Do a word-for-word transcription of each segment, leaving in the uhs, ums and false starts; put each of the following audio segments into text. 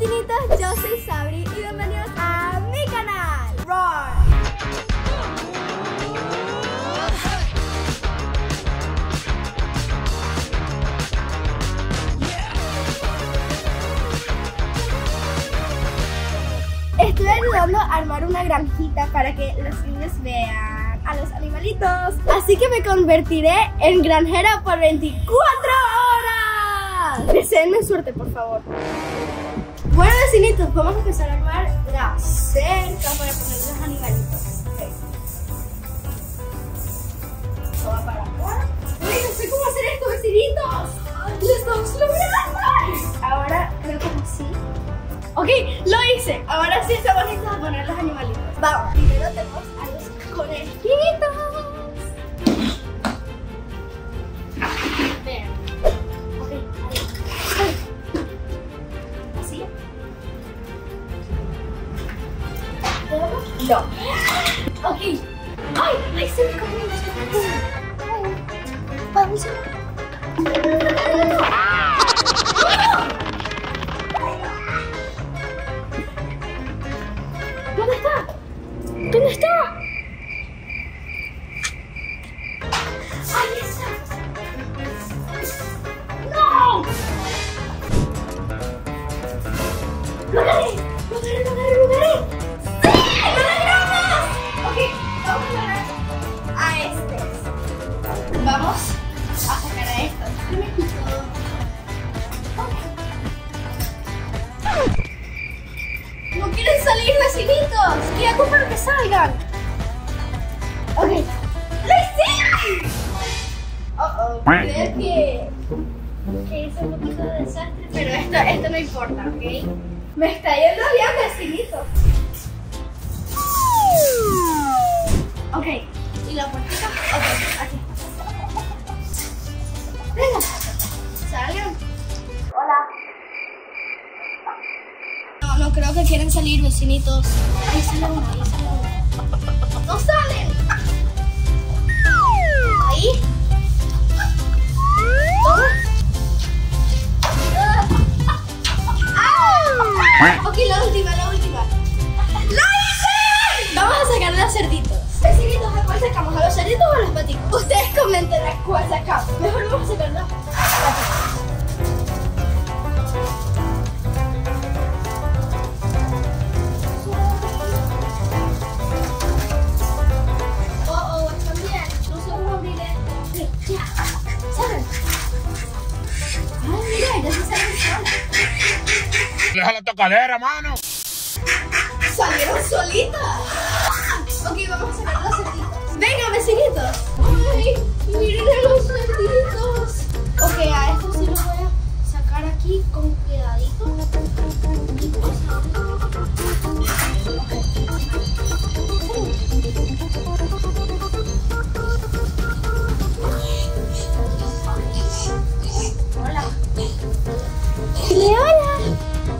Castinitos, yo soy Sabri y bienvenidos a mi canal Rawr. Estoy ayudando a armar una granjita para que los niños vean a los animalitos, así que me convertiré en granjera por veinticuatro horas. Deseenme suerte, por favor. Bueno, vecinitos, vamos a empezar a armar la cerca para poner los animalitos. Okay. Esto va para acá. Uy, no sé cómo hacer esto, vecinitos. ¡Lo estamos logrando! Ahora creo que así. Ok, lo hice. Ahora sí estamos listos a poner los animalitos. Vamos. Primero tenemos a los conejitos. Vean. No. Ok. Ay, ahí se me comió. Vamos a ver. No, no, no. ¿Dónde está? ¿Dónde está? Ahí está. No. Lo agarré, lo agarré, lo agarré, lo agarré. Vamos a sacar a estos. No quieren salir, vecinitos. Y a culpa que salgan. Ok. ¡Lo hice! Oh, oh. Creo que, que es un poquito de desastre, pero esto, esto no importa, ¿ok? Me está yendo bien, vecinitos. Ok. Y la puertita. Ok, aquí. Venga, salgan. Hola. No, no creo que quieran salir, vecinitos. Ahí sale uno, ahí sale uno. ¡No salen! Ahí. Ah. Ok, la última, la última. ¡Lo hice! Vamos a sacar los cerditos. Vecinitos, ¿a cuál sacamos? ¿A los cerditos o a los paticos? Ustedes comenten a cuál sacamos. Mejor vamos a sacar los paticos. Oh, oh, están bien. No se van a abrir esto. Ya, salen. Ay, mira, ya se salen solas. Deja la tocadera, mano. Salieron solitas. Ok, vamos a sacar los cerditos. ¡Venga, vecinitos! ¡Ay! ¡Miren a los cerditos! Ok, a estos sí los voy a sacar aquí con cuidadito. ¡Hola! ¡Hola!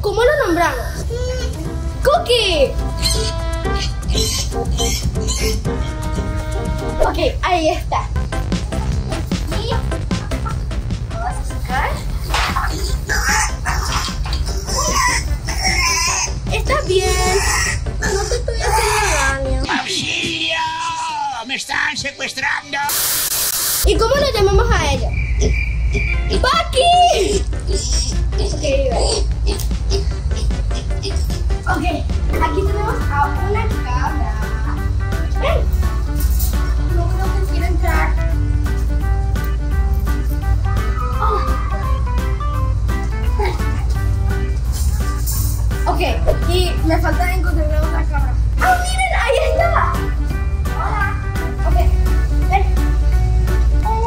¿Cómo lo nombramos? ¡Cookie! Ok, ahí está. Y lo vas a sacar. ¿Estás bien? No te estoy haciendo daño. ¡Auxilio! ¡Me están secuestrando! ¿Y cómo lo llamamos a ella? ¡Paki! Ok, aquí tenemos a una cabra. ¡Ven! No creo que quiera entrar. Oh. Ok, y me falta encontrar a otra cabra. ¡Ah, miren! ¡Ahí está! ¡Hola! Ok, ven.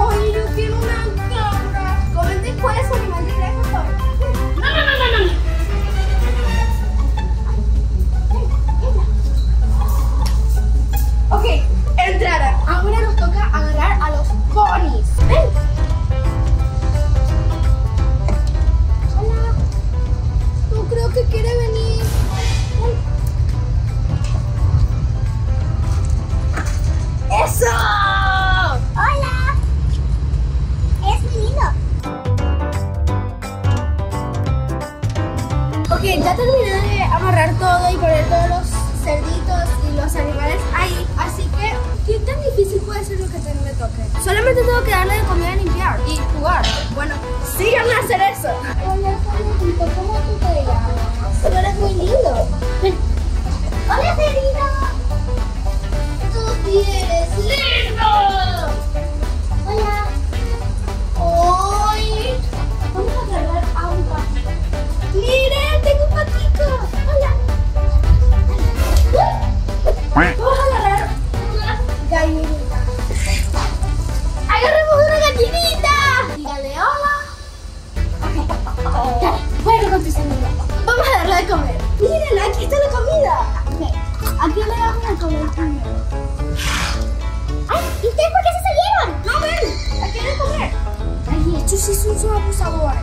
¡Ay, yo quiero una cabra! Comenten cuál es su animal de granja favorito. ¡No, no, no, no, no! Ok, entraron. Ahora nos toca agarrar a los ponies. Ven. Hola. No creo que quiere venir. Ven. ¡Eso! ¡Hola! Es mi lindo. Ok, Ok, ya terminé de amarrar todo y poner todos los cerditos y los animales ahí. Así que, ¿qué tan difícil puede ser lo que te me toque? Solamente tengo que darle de comida a limpiar y jugar. Bueno, síganme a hacer eso. Hola, Juanito, ¿cómo tú te llamas? Tú eres muy lindo. Hola, Cerito. Tú eres lindo. Hola. Hoy vamos a agarrar a un pato. Miren, tengo un patico. Hola. Vamos a agarrar una gallinita. ¡Agarremos una gallinita! Dígale hola. Ok. Dale, juega con tus amigos. Vamos a darle de comer. Miren, aquí está la comida. Ok. Aquí le vamos a comer primero. ¡Ay! ¿Y ustedes por qué se salieron? No, ven. Aquí hay que comer. Ay, esto sí es un abusador.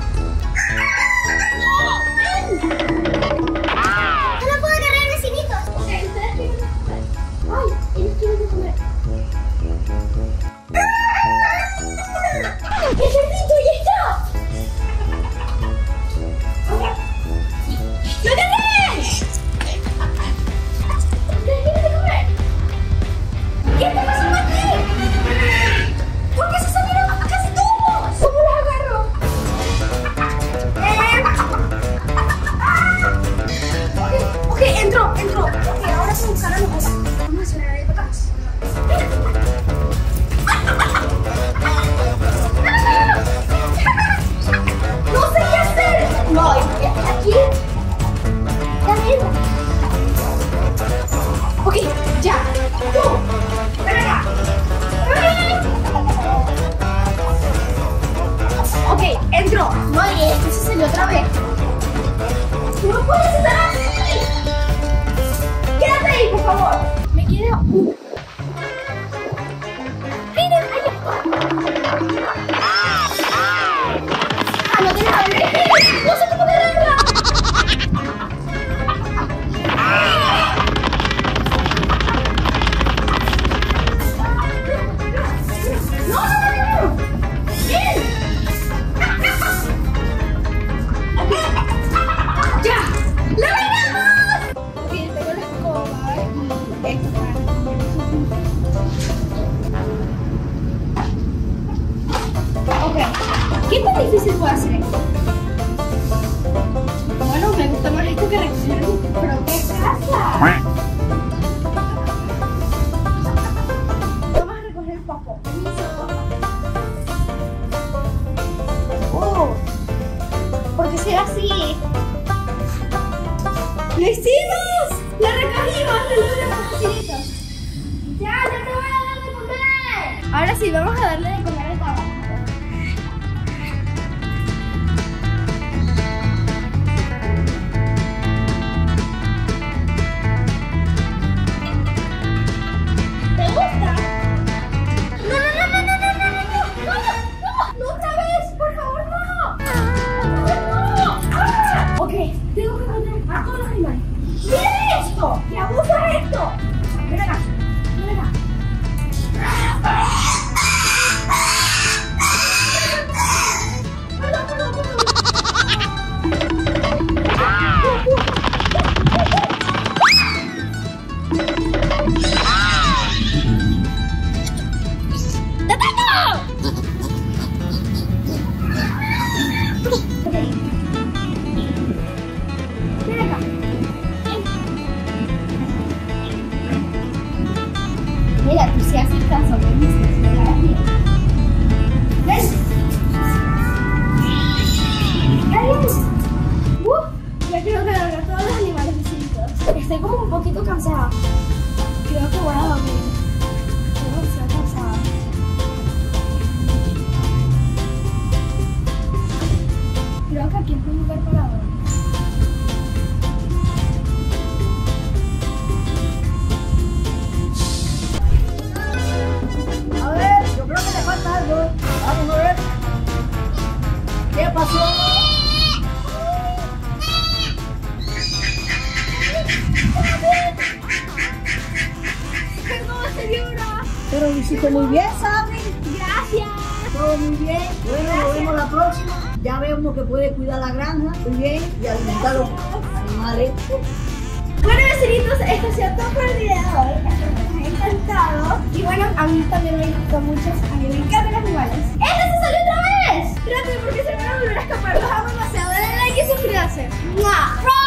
Muy bien, Sabri. Gracias. Todo muy bien. Bueno, nos vemos la próxima. Ya vemos que puede cuidar la granja. Muy bien. Y alimentarlo. Assalamualaikum. Bueno, vecinitos, esto ha sido todo por el video de hoy. Espero que les haya encantado. Y bueno, a mí también me gustó mucho. A mí me encantan los animales. ¡Este se salió otra vez! Rápido, porque se me van a volver a escapar. Los amo demasiado. Denle like y suscríbanse. ¡Mua!